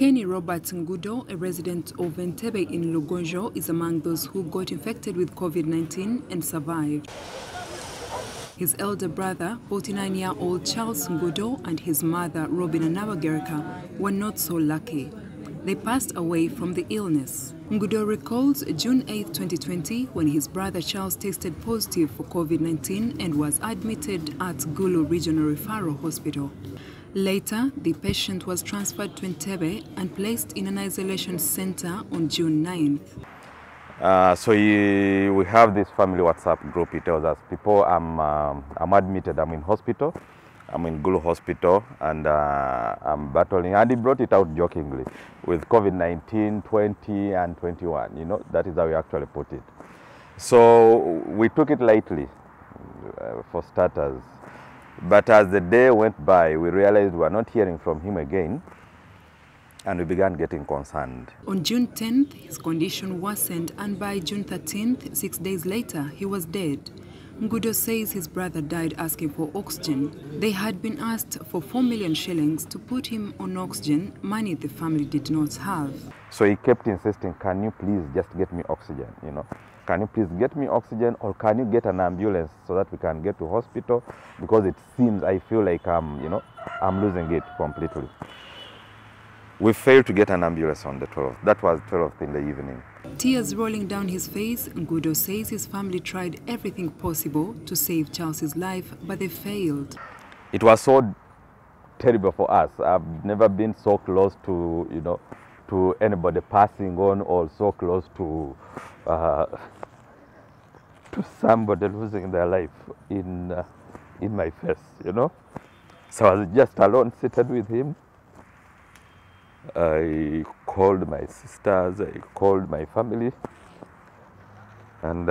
Kenny Robert Ngudo, a resident of Entebbe in Lugonjo, is among those who got infected with COVID-19 and survived. His elder brother, 49-year-old Charles Ngudo, and his mother, Robina Nabagereka, were not so lucky. They passed away from the illness. Ngudo recalls June 8, 2020, when his brother Charles tested positive for COVID-19 and was admitted at Gulu Regional Referral Hospital. Later, the patient was transferred to Entebbe and placed in an isolation center on June 9th. We have this family WhatsApp group. It tells us, people, I'm admitted, I'm in hospital. I'm in Gulu Hospital and I'm battling. And he brought it out jokingly with COVID-19, 20 and 21. You know, that is how we actually put it. So we took it lightly for starters. But as the day went by, we realized we were not hearing from him again. And we began getting concerned. On June 10th, his condition worsened. And by June 13th, 6 days later, he was dead. Ngudo says his brother died asking for oxygen. They had been asked for 4 million shillings to put him on oxygen, money the family did not have. So he kept insisting, can you please just get me oxygen, you know? Can you please get me oxygen, or can you get an ambulance so that we can get to hospital? Because it seems, I feel like I'm losing it completely. We failed to get an ambulance on the 12th. That was 12th in the evening. Tears rolling down his face, Ngudo says his family tried everything possible to save Charles's life, but they failed. It was so terrible for us. I've never been so close to, to anybody passing on, or so close to somebody losing their life in my face, So I was just alone, seated with him. I called my sisters, I called my family, and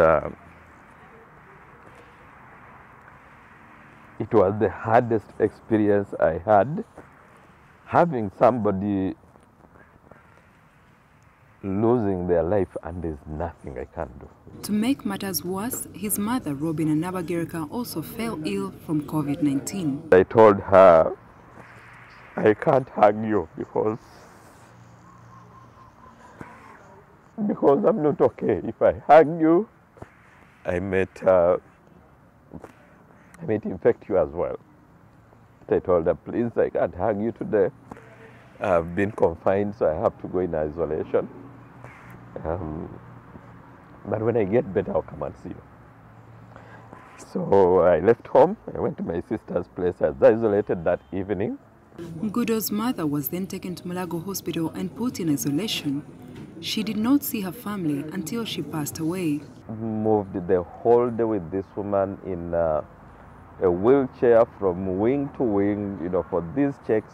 it was the hardest experience I had, having somebody losing their life and there's nothing I can do. To make matters worse, his mother, Robina Nabagereka, also fell ill from COVID-19. I told her, I can't hug you because I'm not okay. If I hug you, I might infect you as well. But I told her, please, I can't hug you today. I've been confined, so I have to go in isolation. But when I get better, I'll come and see you. So I left home. I went to my sister's place. I was isolated that evening. Ngudo's mother was then taken to Malago Hospital and put in isolation. She did not see her family until she passed away. Moved the whole day with this woman in a wheelchair from wing to wing, for these checks,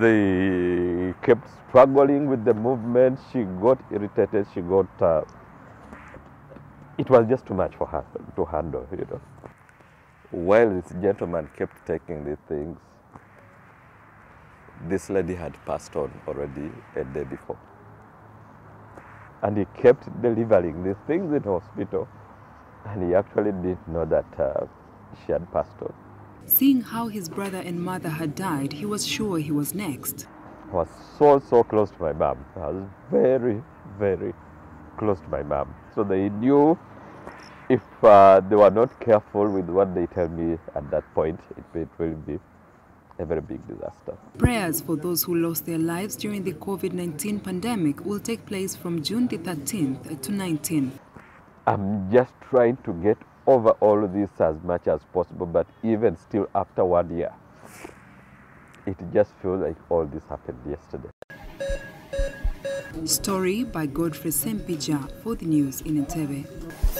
they kept struggling with the movement. She got irritated. She got, it was just too much for her to handle, While this gentleman kept taking these things, this lady had passed on already a day before. And he kept delivering these things in hospital, and he actually didn't know that she had passed on. Seeing how his brother and mother had died, he was sure he was next. I was so close to my mom. I was very, very close to my mom. So they knew if they were not careful with what they tell me at that point, it will be a very big disaster. Prayers for those who lost their lives during the COVID-19 pandemic will take place from June the 13th to 19th. I'm just trying to get over all of this as much as possible, but even still after 1 year, it just feels like all this happened yesterday. Story by Godfrey Sempija for the news in Entebbe.